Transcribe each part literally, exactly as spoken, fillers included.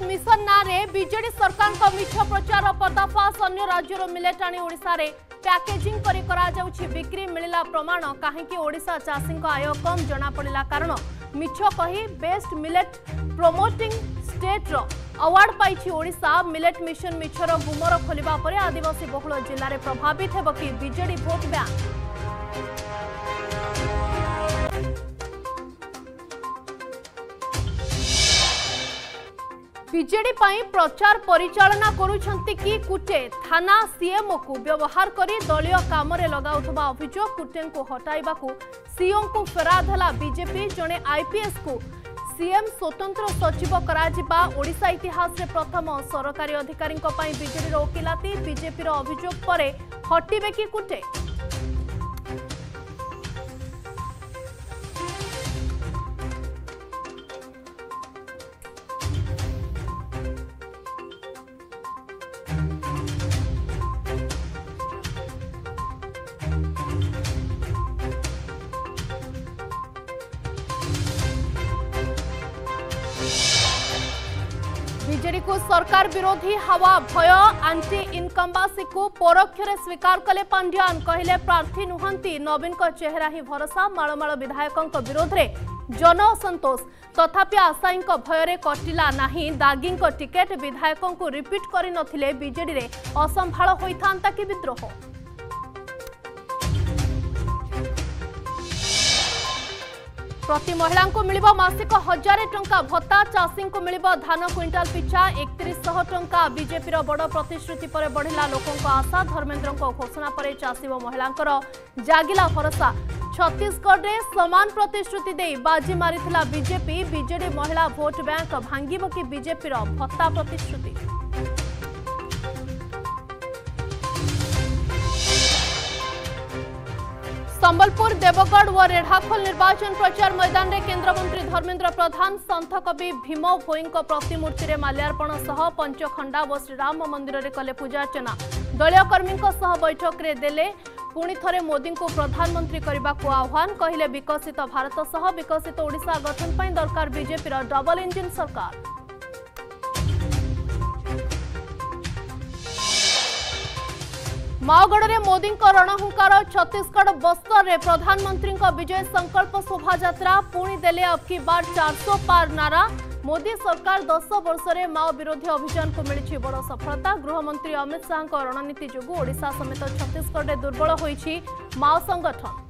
Bharat mission ना रे BJD सरकार का मिछ प्रचार पर्दाफाश अन्य राज्य मिले टाणी ओडिशा रे पैकेजिंग करी करा जाउछि बिक्री मिलला प्रमाण काहेकि ओडिशा चाषी आय कम जना पड़िला कारण मिछ कही बेस्ट मिलेट प्रमोटिंग स्टेट रो अवार्ड पाई ओडिशा मिलेट मिशन मिछर गुमर खोलिबा परे आदिवासी बहुल जिले में प्रभावित हेब कि बीजेडी भोट बैंक। बीजेडी प्रचार परिचालना करुछंती कि कुटे थाना सीएम को व्यवहार करी दलीय काम रे लगाउथबा अभियोग कुटेन को हटाइबा को सीएम को फराद हला बीजेपी जने आईपीएस को सीएम स्वतंत्र सचिव कराजिबा ओडिशा इतिहास रे प्रथम सरकारी अधिकारी को पाई बीजेडी रो वकिलाती बीजेपी रो अभियोग परे हटिबे कि कुटे। बीजेडी को सरकार विरोधी हवा भय आंटी इनकमवासी को परोक्षरे स्वीकार कले पांड्यान कहले प्रार्थी नुहंती नवीन को चेहरा ही भरोसा मालमाल विधायकों विरोध रे जन असंतोष तथापि आशायी भयरे कटिला नाही दागिंग को टिकेट विधायकों को रिपीट करि नथिले बीजेडी रे असंभाल होइथांता कि विद्रोह। प्रति महिला को मिल मासिक हजार टंका भत्ता चाषी को मिल धान क्विंटाल पिछा एकतीस सौ टंका बीजेपी बड़ प्रतिश्रुति पर बढ़ला लोकों आशा धर्मेन्द्र घोषणा पर चाषी व महिला जागिला भरोसा छत्तीसगढ़ में समान प्रतिश्रुति दे बाजी मारिथिला बीजेपी बीजेडी महिला भोट बैंक भांगिबो कि बीजेपी भत्ता प्रतिश्रुति। संबलपुर देवगढ़ व रेढ़ाखोल निर्वाचन प्रचार मैदान में केंद्रमंत्री धर्मेन्द्र प्रधान संत कवि भीम भोई प्रतिमूर्ति में माल्यार्पण सह पंचखंडा व श्रीराम मंदिर में कले पूजार्चना दलीय कर्मी सह बैठक में देले पुणी थरे मोदी को प्रधानमंत्री करने को आह्वान कहले विकसित भारत सह विकसित ओडिशा गठन पर दरकार बीजेपी डबल इंजिन सरकार। माओगढ़ में मोदी रणहुंकार छत्तीसगढ़ बस्तर में प्रधानमंत्री विजय संकल्प शोभा पुणी देले अब की बार चार सौ पार नारा मोदी सरकार दस वर्ष में माओ विरोधी अभियान को मिली बड़ सफलता गृहमंत्री अमित शाह रणनीति जोगु ओडिशा समेत छत्तीसगढ़ में दुर्बल होईछि माओ संगठन।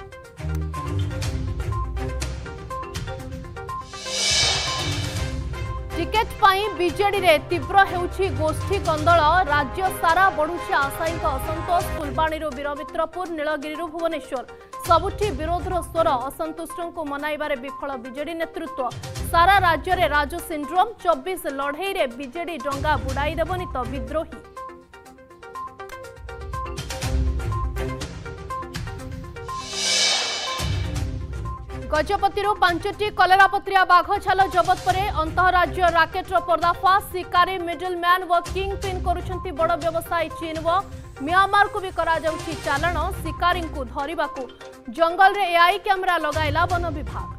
टिकेट पाई बीजेडी रे तीव्र हेउछि गोष्ठी कंदल राज्य सारा बढ़ुछि आशायी असंतोष फुलबाणी वीरमित्रपुर नीलगिरी भुवनेश्वर सबुठी विरोधर स्वर असंतुष्टों मनाइबारे विफल बीजेडी नेतृत्व सारा राज्य में राजू सिंड्रोम चौबीस लड़ई रे बीजेडी डंगा बुड़ाई देबनी तो विद्रोही। गजपति पांचटी कलरापत्रिया बाघ छाल जबत पर अंतराज्य राकेटर पर्दाफाश शिकारी मिडिलमैन व किंग पिन करुछंती बड़ व्यवसायी चीन व म्यांमार को भी करा जाउछि चालाण शिकारी को धरिबा को जंगल रे एआई कैमरा लगाइला वन विभाग।